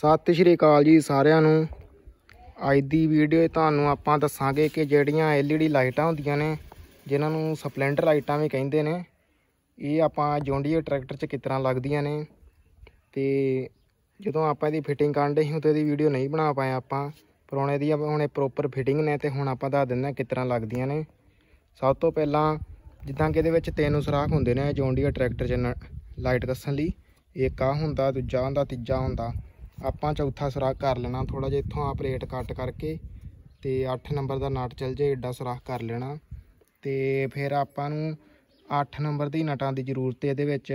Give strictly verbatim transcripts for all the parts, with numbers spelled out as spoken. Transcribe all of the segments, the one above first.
सत श्री अकाल जी सारिਆਂ ਨੂੰ। ਅੱਜ ਦੀ ਵੀਡੀਓ ਤੁਹਾਨੂੰ ਆਪਾਂ ਦੱਸਾਂਗੇ कि ਜਿਹੜੀਆਂ ਐਲਈਡੀ ਲਾਈਟਾਂ ਹੁੰਦੀਆਂ ਨੇ ਜਿਨ੍ਹਾਂ ਨੂੰ ਸਪਲੈਂਡਰ ਲਾਈਟਾਂ ਵੀ ਕਹਿੰਦੇ ਨੇ, ਇਹ ਆਪਾਂ ਜੌਂਡੀਅਰ ਟਰੈਕਟਰ 'ਚ ਕਿਸ ਤਰ੍ਹਾਂ ਲੱਗਦੀਆਂ ਨੇ। ਤੇ ਜਦੋਂ ਆਪਾਂ ਇਹਦੀ ਫਿਟਿੰਗ ਕਰਨ ਦੇ ਹੁੰਦੇ ਦੀ ਵੀਡੀਓ ਨਹੀਂ ਬਣਾ ਪਾਏ ਆਪਾਂ, ਪਰ ਹੁਣ ਇਹਦੀ ਹੁਣ ਇਹ ਪ੍ਰੋਪਰ ਫਿਟਿੰਗ ਨੇ ਤੇ ਹੁਣ ਆਪਾਂ ਦੱਸ ਦਿੰਦੇ ਕਿਸ ਤਰ੍ਹਾਂ ਲੱਗਦੀਆਂ ਨੇ। ਸਭ ਤੋਂ ਪਹਿਲਾਂ ਜਿੱਦਾਂ ਕਿ ਇਹਦੇ ਵਿੱਚ ਤਿੰਨ ਸੁਰਾਖ ਹੁੰਦੇ ਨੇ ਜੌਂਡੀਅਰ ਟਰੈਕਟਰ 'ਚ ਲਾਈਟ ਕੱਸਣ ਲਈ, ਇੱਕ ਆ ਹੁੰਦਾ, ਦੂਜਾ ਹੁੰਦਾ, ਤੀਜਾ ਹੁੰਦਾ। ਆਪਾਂ चौथा सुराख कर लेना, थोड़ा जिहा इत्थों आप रेट कट करके तो अठ नंबर का नट चल जाए, एडा सुराख कर लेना। तो फिर आपां नूं अठ नंबर दी नटां दी जरूरत है इहदे विच,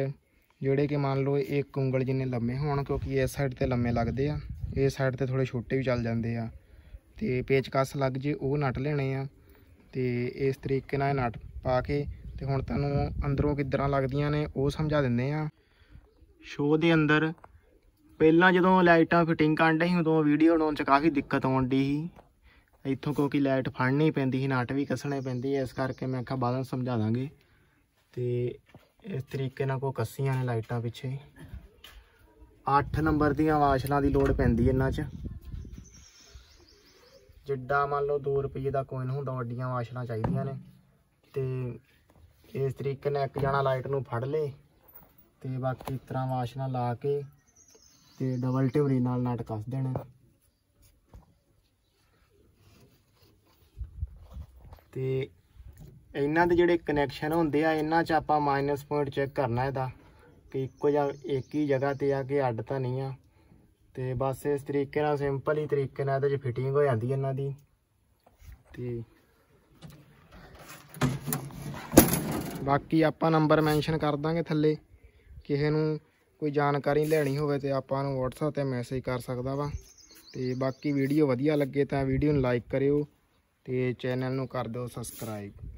जिहड़े कि मान लो एक उंगल जिन्ने लम्मे होण, क्योंकि इस साइड ते लम्मे लगदे आ, इस साइड ते थोड़े छोटे भी चल जांदे आ। ते पेचकस लग जे ओह नट लेने आ। ते इस तरीके नाल नट पा के ते हुण तुहानूं अंदरों किदां लगदियां ने ओह समझा दिंदे आ। शो दे अंदर पहला जो लाइटा फिटिंग करन दी उदों वीडियो बनाउण च काफ़ी दिक्कत आउंदी ही इत्थों, क्योंकि लाइट फड़नी पैंदी ही, नट भी कसने पैंदी, इस करके मैं आख्या बाद समझा दांगे। तो इस तरीके नाल कोई कस्सियां ने लाइटा पिछे अठ नंबर दीआं वाशलां दी लोड़ पैंदी इन्हां च। जिड्डा मान लो दो रुपये का कोइन हुंदा वड्डियां वाशलां चाहीदियां ने। ते इस तरीके नाल एक जना लाइट नूं फड़ ले ते बाकी इस तरह वाशलां ला के ते डबल टिवरी नाल नट कस देने। ते इन्हां दे जिहड़े कनैक्शन हुंदे आ इन्हां च आपां माइनस पॉइंट चेक करना इहदा कि इक्को जां एक ही जगह ते आ कि अड्ड तां नहीं आ। ते बस इस तरीके नाल सिंपल ही तरीके नाल इहदे च फिटिंग हो जांदी इन्हां दी। ते बाकी आपां नंबर मैंशन कर दांगे थल्ले, किसे नूं कोई जानकारी लेनी होवे ते आपां नूं व्हाट्सएप ते मैसेज कर सकदा वा। ते बाकी वीडियो वधिया लगे तां वीडियो नूं लाइक करियो ते चैनल नूं कर दिओ सब्सक्राइब।